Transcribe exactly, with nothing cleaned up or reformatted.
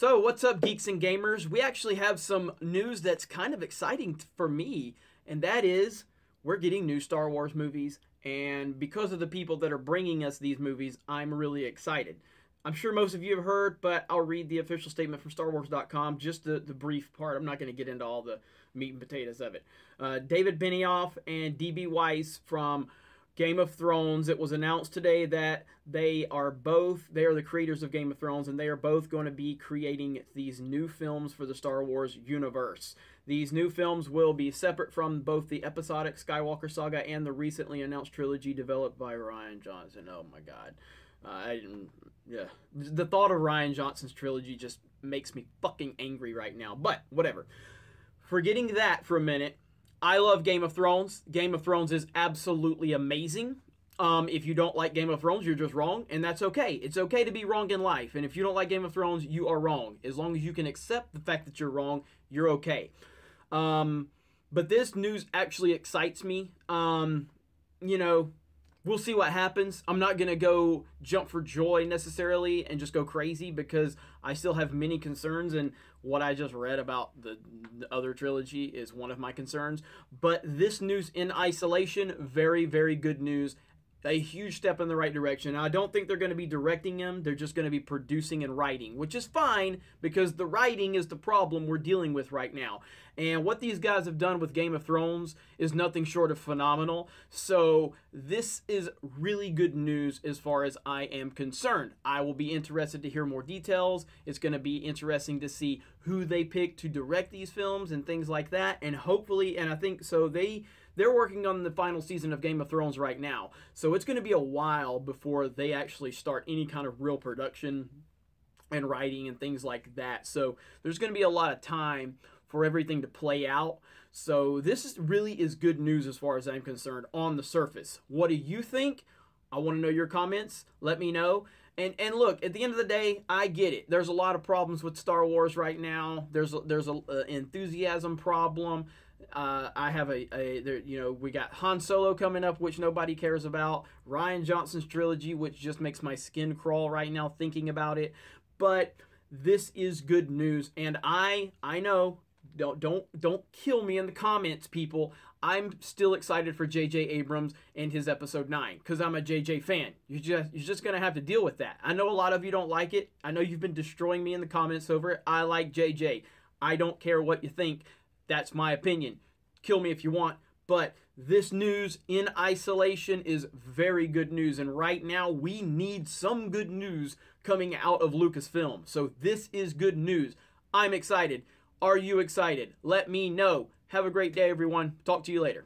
So what's up, geeks and gamers? We actually have some news that's kind of exciting for me, and that is we're getting new Star Wars movies, and because of the people that are bringing us these movies, I'm really excited. I'm sure most of you have heard, but I'll read the official statement from Star Wars dot com, just the, the brief part. I'm not going to get into all the meat and potatoes of it. Uh, David Benioff and D B Weiss from Game of Thrones. It was announced today that they are both, they are the creators of Game of Thrones, and they are both going to be creating these new films for the Star Wars universe. These new films will be separate from both the episodic Skywalker saga and the recently announced trilogy developed by Rian Johnson. Oh my God. Uh, I didn't, yeah. The thought of Rian Johnson's trilogy just makes me fucking angry right now, but whatever. Forgetting that for a minute, I love Game of Thrones. Game of Thrones is absolutely amazing. Um, if you don't like Game of Thrones, you're just wrong, and that's okay. It's okay to be wrong in life, and if you don't like Game of Thrones, you are wrong. As long as you can accept the fact that you're wrong, you're okay. Um, but this news actually excites me. Um, you know, we'll see what happens. I'm not going to go jump for joy necessarily and just go crazy because I still have many concerns, and what I just read about the, the other trilogy is one of my concerns. But this news in isolation, very, very good news. A huge step in the right direction. Now, I don't think they're going to be directing them. They're just going to be producing and writing, which is fine because the writing is the problem we're dealing with right now. And what these guys have done with Game of Thrones is nothing short of phenomenal. So this is really good news as far as I am concerned. I will be interested to hear more details. It's going to be interesting to see who they pick to direct these films and things like that. And hopefully, and I think so, they... They're working on the final season of Game of Thrones right now, so it's going to be a while before they actually start any kind of real production and writing and things like that. So there's going to be a lot of time for everything to play out. So this is really is good news as far as I'm concerned on the surface. What do you think? I want to know your comments. Let me know. And, and look, at the end of the day, I get it. There's a lot of problems with Star Wars right now. There's a, there's an enthusiasm problem. Uh, I have a, a there, you know, we got Han Solo coming up, which nobody cares about. Rian Johnson's trilogy, which just makes my skin crawl right now thinking about it. But this is good news, and I I know don't don't don't kill me in the comments, people. I'm still excited for J J Abrams and his episode nine because I'm a J J fan. You just you're just gonna have to deal with that. I know a lot of you don't like it. I know you've been destroying me in the comments over it. I like J J. I don't care what you think. That's my opinion. Kill me if you want, but this news in isolation is very good news, and right now we need some good news coming out of Lucasfilm. So this is good news. I'm excited. Are you excited? Let me know. Have a great day, everyone. Talk to you later.